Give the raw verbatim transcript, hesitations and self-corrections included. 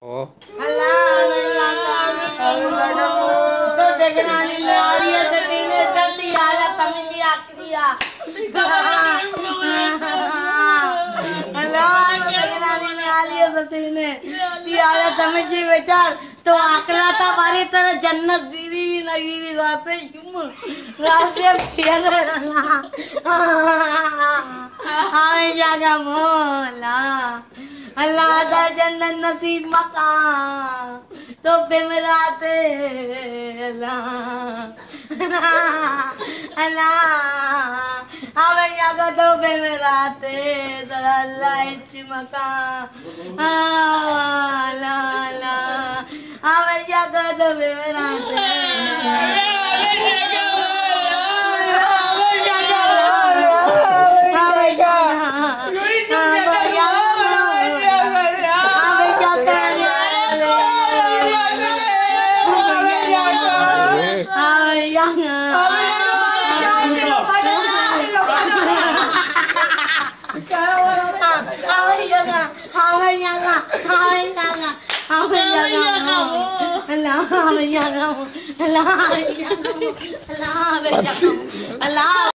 Oh. तो आकला था हमारी तरह जन्नत दीदी भी लगी थी वहाँ पे जुम्मन रास्ते फिर हमें जागा मोला अल्लाह दा जन्नत नसीब मका तो फिर राते अल्लाह हमें जागा तो फिर राते अल्लाह इच्छ मका I'm not going to Allah, Allah, Allah, Allah, Allah.